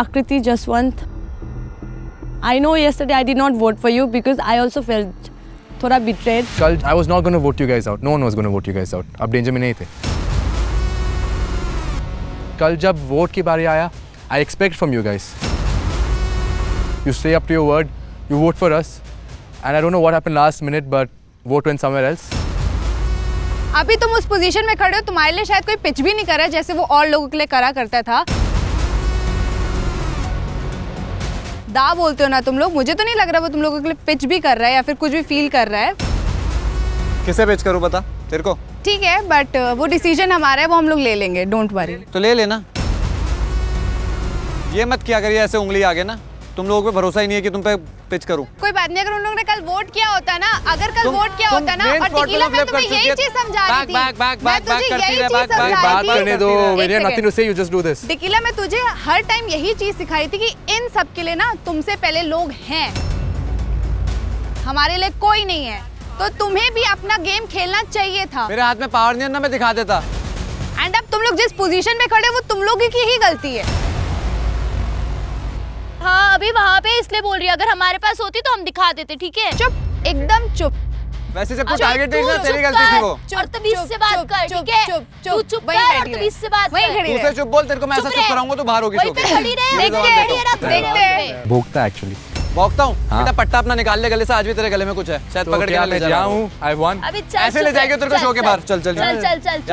Akriti Jaswant, I know yesterday I did not vote for you because I also felt थोड़ा betrayed. कल I was not going to vote you guys out. No one was going to vote you guys out. आप danger में नहीं थे. कल जब vote की बारी आया, I expect from you guys. You stay up to your word. You vote for us. And I don't know what happened last minute, but vote went somewhere else. अभी तुम उस पोजीशन में खड़े हो, तुम्हारे लिए शायद कोई पिच भी नहीं कर रहा जैसे वो और लोगों के लिए करा करता था. दा बोलते हो ना तुम लोग, मुझे तो नहीं लग रहा वो तुम लोगों के लिए पिच भी कर रहा है या फिर कुछ भी फील कर रहा है. किसे पिच करूं बता तेरे को? ठीक है, बट वो डिसीजन हमारा है, वो हम लोग ले लेंगे, डोंट वरी. तो ले लेना, ये मत किया करिए ऐसे उंगली आगे ना. तुम लोगों पे भरोसा ही नहीं है कि तुम पे पिच करूं. कोई बात नहीं, अगर उन लोगों ने कल वोट किया होता ना, अगर कल वोट किया होता ना, और टीकिला मैं तुम्हें यही चीज समझा रही थी. बैक करती रह, बात करने दो. मेरे nothing to say, you just do this. Tequila मैं तुझे हर टाइम यही चीज सिखाई थी कि इन सब के लिए ना तुमसे पहले लोग हैं, हमारे लिए कोई नहीं है. तो तुम्हें भी अपना गेम खेलना चाहिए था. मेरे हाथ में पावर नहीं है ना, मैं दिखा देता. एंड अब तुम लोग जिस पोजीशन में खड़े हो वो तुम लोगों की ही गलती है. हाँ, अभी वहाँ पे इसलिए बोल रही है, अगर हमारे पास होती तो हम दिखा देते. ठीक है, चुप, एकदम चुप. वैसे सबको टारगेट देखना तेरी गलती थी वो. और तमीज से बात कर, ठीक है? तू चुप कर और तमीज से बात कर. तू से चुप बोल, तेरे को मैं ऐसा चुप कराऊंगा तो बाहर होगी. चुप देखते हैं, भोगता है एक्चुअली. भोगता हूँ बेटा, पट्टा अपना निकाल ले गले से. आज भी तेरे गले में कुछ है शायद, पकड़ के ले जाऊँ. आई वांट ऐसे ले जाएगी तेरे को शो के बाहर. चल चल चल,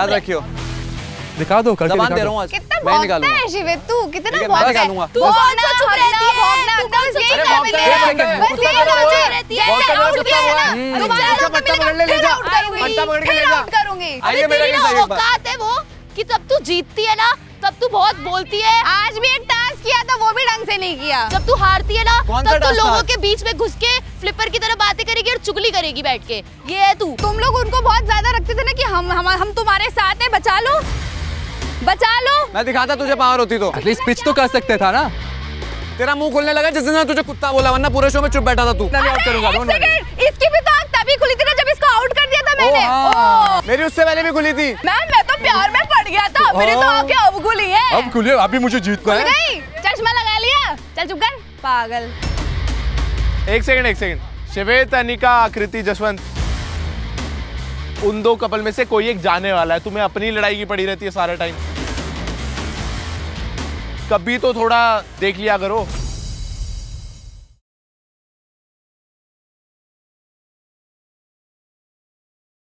याद रखियो. दिखा दो, करके दिखा दो. कितना भौंकता है शिवे तू, कितना भौंकता है. तू बहुत चुप रहती है, बस यही काम है, बस यही काम रहती है. आउट किया है ना, तुम्हारा तो मिलेगा, फिर आउट करूंगी, फिर आउट करूंगी. अरे तेरी औकात है वो कि जब तू जीतती है ना तब तू बहुत बोलती है. आज भी एक टास्क किया था, वो भी ढंग से नहीं किया. जब तू हारती है ना तब तू लोगों के बीच में घुस के फ्लिपर की तरह बातें करेगी और चुगली करेगी बैठ के. ये है तू. तुम लोग उनको बहुत ज्यादा रखते थे ना कि हम तुम्हारे साथ है, बचा लो बचा लो. मैं दिखाता तुझे पावर होती तो एटलीस्ट पिच तो कर सकते था ना. तेरा मुंह खुलने लगा जिस दिन ना तुझे कुत्ता बोला, वरना पूरे शो में चुप बैठा था तू. मैं आउट करूंगा. इसकी भी तो आग तभी खुली थी ना जब इसको आउट कर दिया था मैंने. ओह, मेरी उससे पहले भी खुली थी. मैं तो प्यार में पड़ गया था, मेरी तो आंखें अब खुली है, अब खुली है. अभी मुझे जीतना है. नहीं, चश्मा लगा लिया. चल चुप कर पागल. एक सेकंड. श्वेता, निका, आकृति, जसवंत, उन दो कपल में से कोई एक जाने वाला है. तुम्हें अपनी लड़ाई की पड़ी रहती है सारा टाइम. कभी तो थोड़ा देख लिया करो.